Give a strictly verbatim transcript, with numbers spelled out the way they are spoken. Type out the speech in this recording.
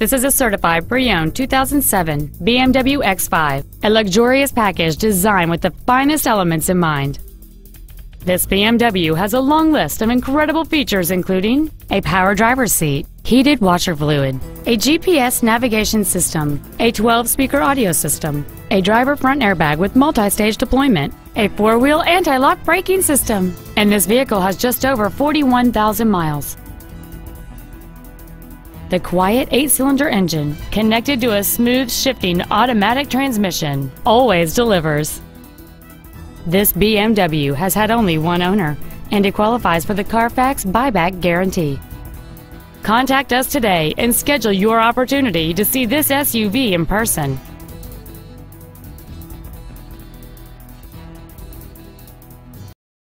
This is a certified pre-owned two thousand seven B M W X five, a luxurious package designed with the finest elements in mind. This B M W has a long list of incredible features including a power driver's seat, heated washer fluid, a G P S navigation system, a twelve-speaker audio system, a driver front airbag with multi-stage deployment, a four-wheel anti-lock braking system, and this vehicle has just over forty-one thousand miles. The quiet eight-cylinder engine, connected to a smooth shifting automatic transmission, always delivers. This B M W has had only one owner, and it qualifies for the Carfax buyback guarantee. Contact us today and schedule your opportunity to see this S U V in person.